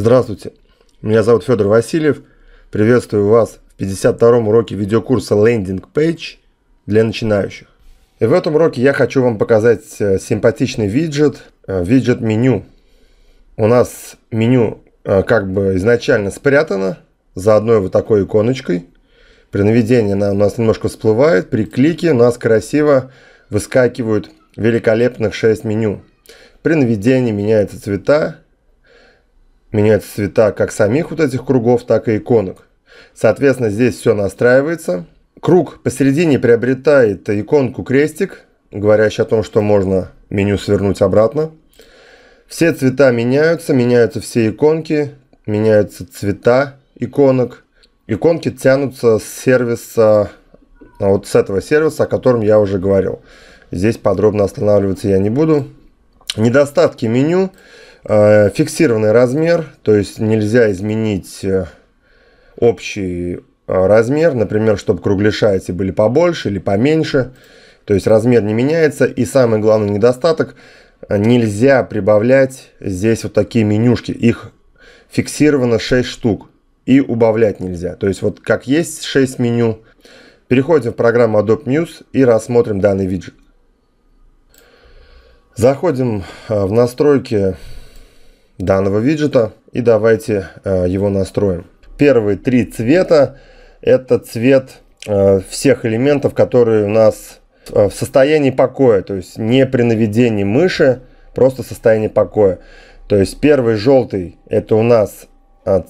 Здравствуйте, меня зовут Федор Васильев. Приветствую вас в 52-м уроке видеокурса Landing Page для начинающих. И в этом уроке я хочу вам показать симпатичный виджет, виджет-меню. У нас меню как бы изначально спрятано за одной вот такой иконочкой. При наведении она у нас немножко всплывает, при клике у нас красиво выскакивают великолепных 6 меню. При наведении меняются цвета. Меняются цвета как самих вот этих кругов, так и иконок. Соответственно, здесь все настраивается. Круг посередине приобретает иконку крестик, говорящий о том, что можно меню свернуть обратно. Все цвета меняются, меняются все иконки, меняются цвета иконок. Иконки тянутся с сервиса, вот с этого сервиса, о котором я уже говорил. Здесь подробно останавливаться я не буду. Недостатки меню. Фиксированный размер, то есть нельзя изменить общий размер, например, чтобы кругляша эти были побольше или поменьше, то есть размер не меняется. И самый главный недостаток, нельзя прибавлять здесь вот такие менюшки, их фиксировано 6 штук и убавлять нельзя, то есть вот как есть 6 меню. Переходим в программу Adobe Muse и рассмотрим данный виджет. Заходим в настройки данного виджета и давайте его настроим. Первые 3 цвета — это цвет всех элементов, которые у нас в состоянии покоя, то есть не при наведении мыши, просто состояние покоя. То есть первый желтый — это у нас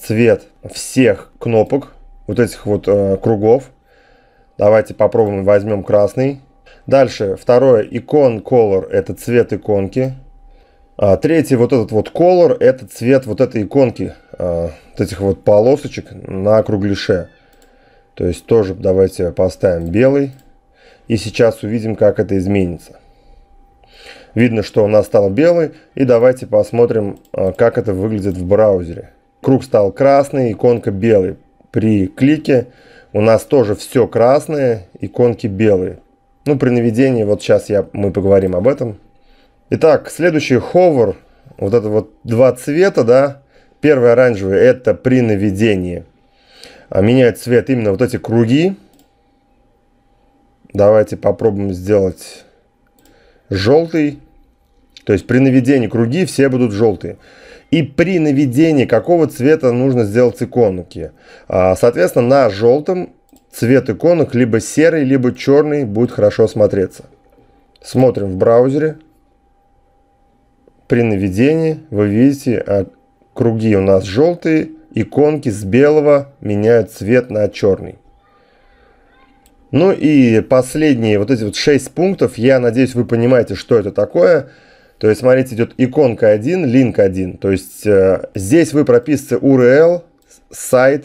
цвет всех кнопок, вот этих вот кругов. Давайте попробуем, возьмем красный. Дальше второе — icon color, это цвет иконки. Третий вот этот вот color, это цвет вот этой иконки, вот этих вот полосочек на кругляше. То есть тоже давайте поставим белый. И сейчас увидим, как это изменится. Видно, что у нас стал белый. И давайте посмотрим, как это выглядит в браузере. Круг стал красный, иконка белый. При клике у нас тоже все красное, иконки белые. Ну, при наведении, вот сейчас мы поговорим об этом. Итак, следующий hover, вот это вот 2 цвета, да, первый оранжевый, это при наведении. Меняет цвет именно вот эти круги. Давайте попробуем сделать желтый. То есть при наведении круги все будут желтые. И при наведении какого цвета нужно сделать иконки. Соответственно, на желтом цвет иконок либо серый, либо черный будет хорошо смотреться. Смотрим в браузере. При наведении вы видите, круги у нас желтые, иконки с белого меняют цвет на черный. Ну и последние вот эти вот 6 пунктов, я надеюсь, вы понимаете, что это такое. То есть, смотрите, идет иконка 1, link 1. То есть здесь вы прописываете URL, сайт,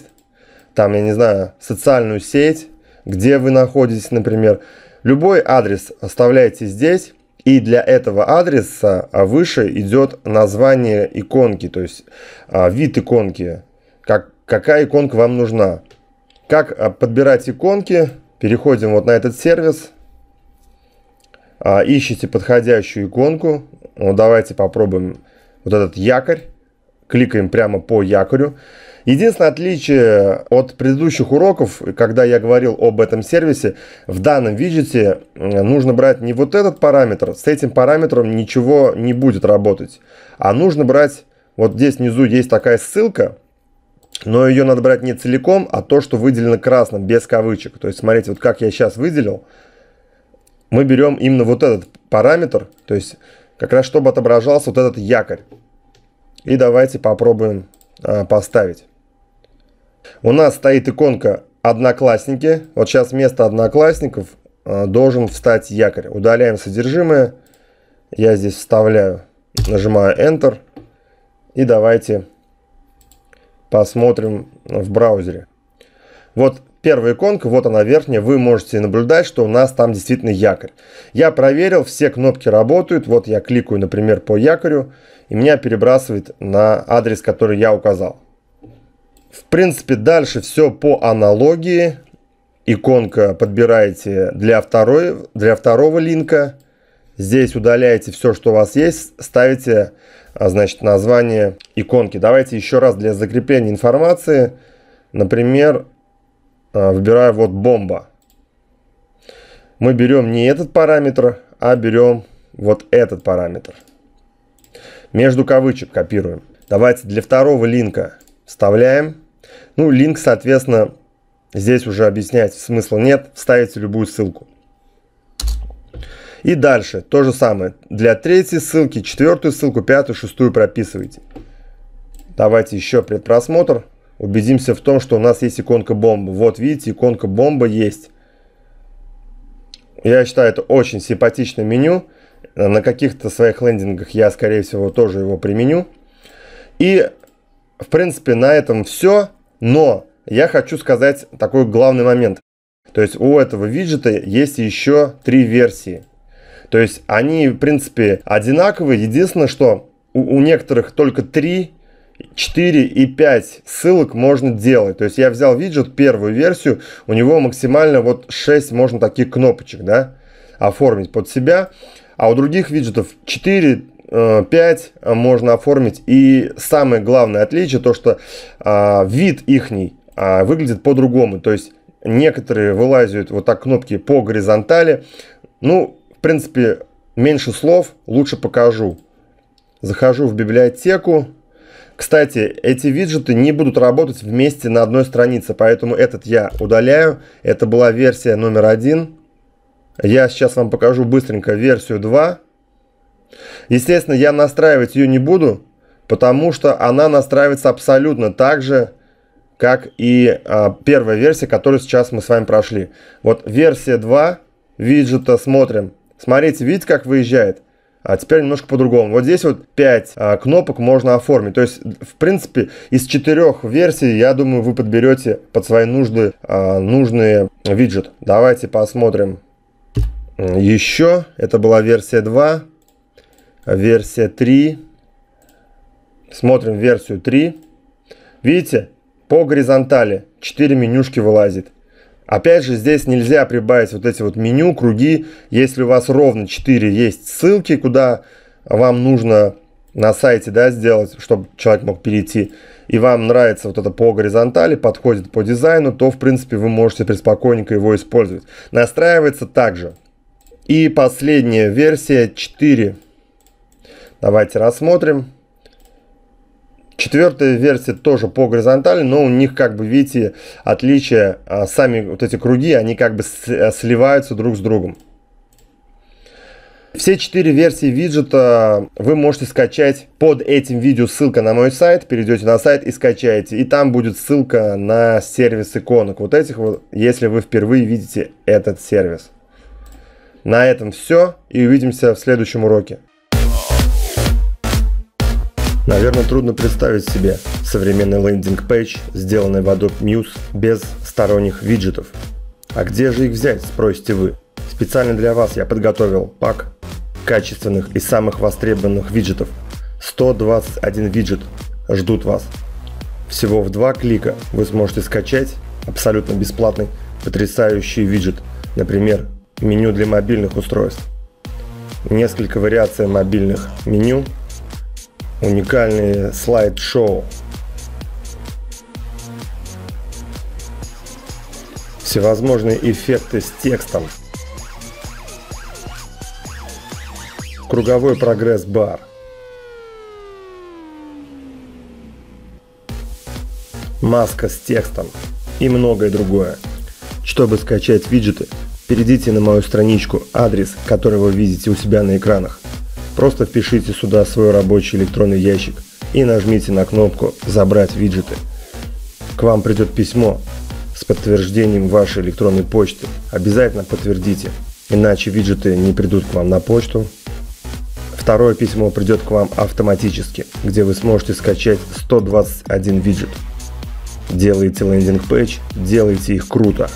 там, я не знаю, социальную сеть, где вы находитесь, например. Любой адрес оставляете здесь. И для этого адреса выше идет название иконки, то есть вид иконки, какая иконка вам нужна. Как подбирать иконки? Переходим вот на этот сервис, ищите подходящую иконку. Ну, давайте попробуем вот этот якорь, кликаем прямо по якорю. Единственное отличие от предыдущих уроков, когда я говорил об этом сервисе, в данном виджете нужно брать не вот этот параметр, с этим параметром ничего не будет работать, а нужно брать, вот здесь внизу есть такая ссылка, но ее надо брать не целиком, а то, что выделено красным, без кавычек. То есть, смотрите, вот как я сейчас выделил, мы берем именно вот этот параметр, то есть как раз чтобы отображался вот этот якорь. И давайте попробуем поставить. У нас стоит иконка «Одноклассники». Вот сейчас вместо «Одноклассников» должен встать якорь. Удаляем содержимое. Я здесь вставляю, нажимаю Enter. И давайте посмотрим в браузере. Вот первая иконка, вот она верхняя. Вы можете наблюдать, что у нас там действительно якорь. Я проверил, все кнопки работают. Вот я кликаю, например, по якорю. И меня перебрасывает на адрес, который я указал. В принципе, дальше все по аналогии. Иконка подбираете для второго линка. Здесь удаляете все, что у вас есть, ставите, значит, название иконки. Давайте еще раз для закрепления информации, например, выбираю вот бомба. Мы берем не этот параметр, а берем вот этот параметр. Между кавычек копируем. Давайте для второго линка вставляем. Ну, линк, соответственно, здесь уже объяснять смысла нет. Вставите любую ссылку. И дальше то же самое. Для третьей ссылки, четвертую ссылку, пятую, шестую прописывайте. Давайте еще предпросмотр. Убедимся в том, что у нас есть иконка бомба. Вот видите, иконка бомба есть. Я считаю, это очень симпатичное меню. На каких-то своих лендингах я, скорее всего, тоже его применю. И, в принципе, на этом все. Но я хочу сказать такой главный момент. То есть у этого виджета есть еще 3 версии. То есть они, в принципе, одинаковые. Единственное, что у некоторых только 3, 4 и 5 ссылок можно делать. То есть я взял виджет, первую версию. У него максимально вот 6 можно таких кнопочек, да, оформить под себя. А у других виджетов 4, 5 можно оформить. И самое главное отличие, то что вид ихний выглядит по-другому. То есть некоторые вылазят вот так кнопки по горизонтали. Ну, в принципе, меньше слов, лучше покажу. Захожу в библиотеку. Кстати, эти виджеты не будут работать вместе на одной странице, поэтому этот я удаляю. Это была версия номер 1. Я сейчас вам покажу быстренько версию 2. Естественно, я настраивать ее не буду, потому что она настраивается абсолютно так же, как и первая версия, которую сейчас мы с вами прошли. Вот версия 2 виджета смотрим. Смотрите, видите, как выезжает? А теперь немножко по-другому. Вот здесь вот 5 кнопок можно оформить. То есть, в принципе, из 4 версий, я думаю, вы подберете под свои нужды нужный виджет. Давайте посмотрим еще. Это была версия 2. Версия 3. Смотрим версию 3. Видите? По горизонтали 4 менюшки вылазит. Опять же, здесь нельзя прибавить вот эти вот меню, круги. Если у вас ровно 4 есть ссылки, куда вам нужно на сайте, да, сделать, чтобы человек мог перейти, и вам нравится вот это по горизонтали, подходит по дизайну, то, в принципе, вы можете приспокойненько его использовать. Настраивается также. И последняя версия 4. Давайте рассмотрим. Четвертая версия тоже по горизонтали, но у них, как бы видите, отличие, сами вот эти круги, они как бы сливаются друг с другом. Все 4 версии виджета вы можете скачать под этим видео, ссылка на мой сайт, перейдете на сайт и скачаете, и там будет ссылка на сервис иконок, вот этих вот, если вы впервые видите этот сервис. На этом все, и увидимся в следующем уроке. Наверное, трудно представить себе современный лендинг-пейдж, сделанный в Adobe Muse без сторонних виджетов. А где же их взять, спросите вы? Специально для вас я подготовил пак качественных и самых востребованных виджетов. 121 виджет ждут вас. Всего в 2 клика вы сможете скачать абсолютно бесплатный потрясающий виджет, например, меню для мобильных устройств. Несколько вариаций мобильных меню. Уникальные слайд-шоу. Всевозможные эффекты с текстом. Круговой прогресс-бар. Маска с текстом. И многое другое. Чтобы скачать виджеты, перейдите на мою страничку, адрес, который вы видите у себя на экранах. Просто впишите сюда свой рабочий электронный ящик и нажмите на кнопку «Забрать виджеты». К вам придет письмо с подтверждением вашей электронной почты. Обязательно подтвердите, иначе виджеты не придут к вам на почту. Второе письмо придет к вам автоматически, где вы сможете скачать 121 виджет. Делайте лендинг-пейдж, делайте их круто.